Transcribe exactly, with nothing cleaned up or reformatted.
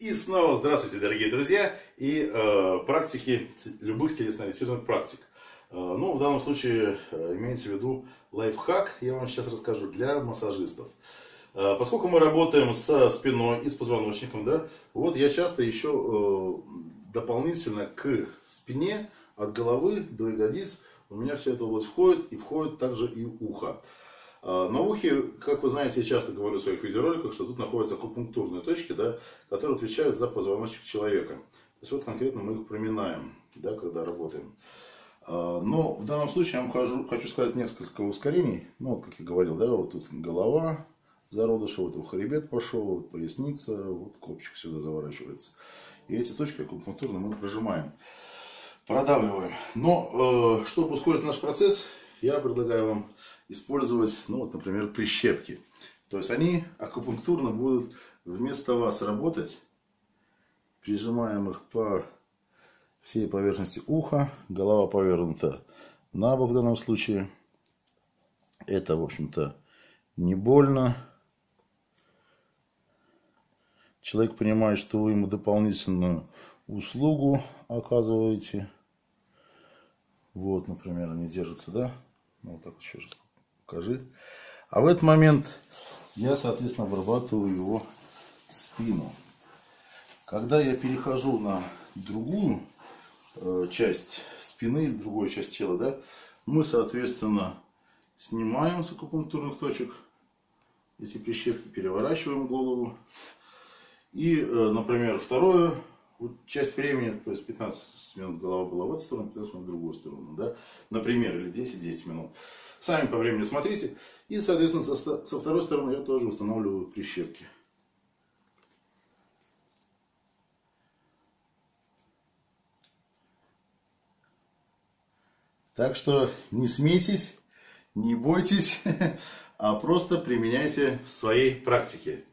И снова здравствуйте, дорогие друзья и э, практики любых телесно-ориентированных практик. Э, ну, в данном случае э, имейте в виду лайфхак, я вам сейчас расскажу, для массажистов. Э, поскольку мы работаем со спиной и с позвоночником, да, вот я часто еще э, дополнительно к спине, от головы до ягодиц, у меня все это вот входит, и входит также и ухо. На ухе, как вы знаете, я часто говорю в своих видеороликах, что тут находятся акупунктурные точки, да, которые отвечают за позвоночник человека. То есть вот конкретно мы их приминаем, да, когда работаем. Но в данном случае я вам хожу, хочу сказать несколько ускорений. Ну, вот, как я говорил, да, вот тут голова зародыша, вот хребет пошел, вот поясница, вот копчик сюда заворачивается. И эти точки акупунктурные мы прожимаем, продавливаем. Но, чтобы ускорить наш процесс, я предлагаю вам использовать, ну вот, например, прищепки. То есть они акупунктурно будут вместо вас работать. Прижимаем их по всей поверхности уха. Голова повернута на бок в данном случае. Это, в общем-то, не больно. Человек понимает, что вы ему дополнительную услугу оказываете. Вот, например, они держатся, да? Вот так еще раз. Покажи. А в этот момент я, соответственно, обрабатываю его спину. Когда я перехожу на другую э, часть спины, другую часть тела, да, мы, соответственно, снимаем с акупунктурных точек эти прищепки, переворачиваем голову. И, э, например, вторую часть времени, то есть пятнадцать минут голова была в эту сторону, пятнадцать минут в другую сторону, да, например, или десять-десять минут. Сами по времени смотрите. И, соответственно, со, со второй стороны я тоже устанавливаю прищепки. Так что не смейтесь, не бойтесь, а просто применяйте в своей практике.